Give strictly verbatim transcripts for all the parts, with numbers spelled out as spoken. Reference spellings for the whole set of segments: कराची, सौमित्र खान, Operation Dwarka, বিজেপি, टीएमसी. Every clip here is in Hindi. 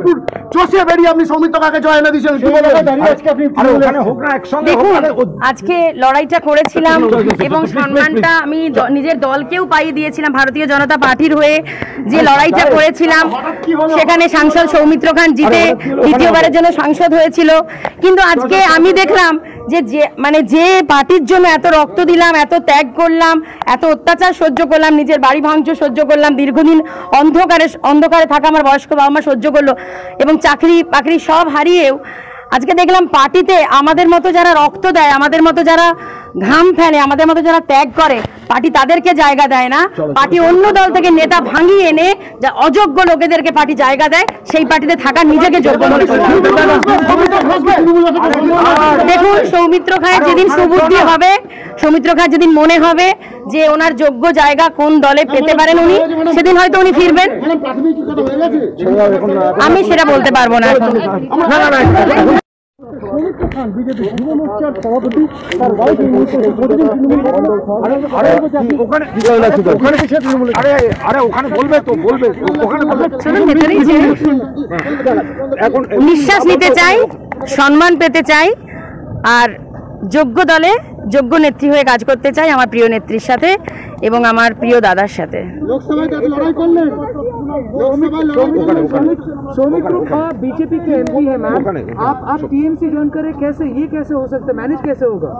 सांसद सौमित्र खान जीते द्वितीय बार सांसद हो देखलाम माने जे पार्टीर जন্য এত रक्त दिलाम এত त्याग करलाम এত अत्याचार सह्य करलाम निजेर बाड़ी भांगचुर सह्य करलाम दीर्घदिन अंधकारे अंधकारे थाका आमार बयस्क बाबा मा सह्य करलो एबं चाकरी बाकरी सब हारिएও आज के देखलाम पार्टीते आमादेर मतो जारा रक्त देय आमादेर मतो जारा घाम फेले आमादेर मतो जारा त्याग करे पार्टी तादेरके जायगा देय ना पार्टी अन्य दल थेके नेता भांगिए एने अयोग्य लोकेदेरके पार्टी जायगा देय सेई पार्टीते थाका निजेके योग्य मने करे देखुन सौमित्र खान जेदिन सुबुद्धि होबे सौमित्र खान जेदिन मने होबे जे ओनार योग्य जायगा कोन दले पेते पारेन उनि सेदिन हयतो उनि फिरबेन आमि सेटा बोलते पारबो ना ना ना निश्वास निते चाई सम्मान पेते चाई आर योग्य दले योग्य नेत्री हये काज करते चाई आमार प्रिय नेत्रीर साथे एबं आमार प्रिय दादार साथे बीजेपी के एमपी है मैम आप आप टीएमसी ज्वाइन करें कैसे ये कैसे हो सकता है मैनेज कैसे होगा बीजेपी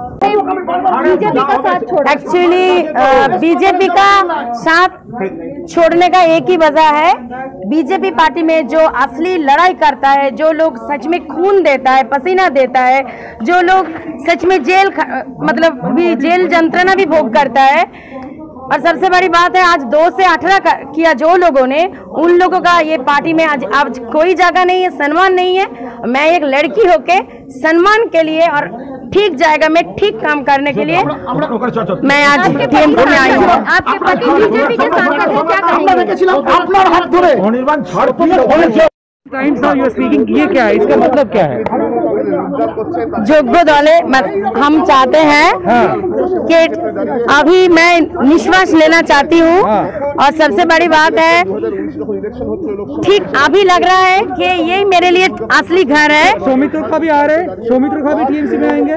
का साथ छोड़ा एक्चुअली बीजेपी का साथ छोड़ने का एक ही वजह है बीजेपी पार्टी में जो असली लड़ाई करता है जो लोग सच में खून देता है पसीना देता है जो लोग सच में जेल मतलब भी जेल यंत्रणा भी भोग करता है और सबसे बड़ी बात है आज दो से अठारह किया जो लोगों ने उन लोगों का ये पार्टी में आज आज कोई जगह नहीं है सम्मान नहीं है। मैं एक लड़की होके सम्मान के लिए और ठीक जाएगा मैं ठीक काम करने के लिए मैं आज टीएम में आई हूँ। आपके पति बीजेपी के साथ क्या क्या है इसका मतलब क्या है योग्य दले हम चाहते हैं कि अभी मैं निश्वास लेना चाहती हूँ और सबसे बड़ी बात है ठीक अभी लग रहा है कि यही मेरे लिए असली घर है। सौमित्र का भी आ रहे हैं सौमित्र का भी टीएमसी में आएंगे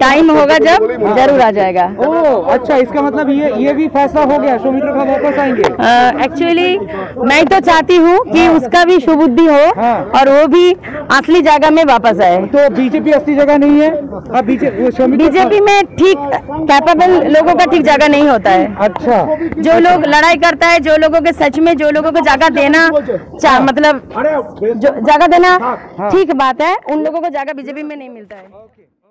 टाइम होगा जब जरूर आ जाएगा। ओह अच्छा इसका मतलब ये ये भी फैसला हो गया सौमित्र का वापस आएंगे। एक्चुअली मैं तो चाहती हूँ कि उसका भी सुबुद्धि हो और वो भी असली जगह में वापस आए। तो बीजेपी असली जगह नहीं है अब बीजेपी में ठीक कैपेबल लोगों का ठीक जगह नहीं होता है। अच्छा जो लोग लड़ाई करता है जो लोगों के सच में जो लोगों को जगह देना मतलब जगह देना ठीक बात है उन लोगों को जगह बीजेपी में नहीं मिलता है।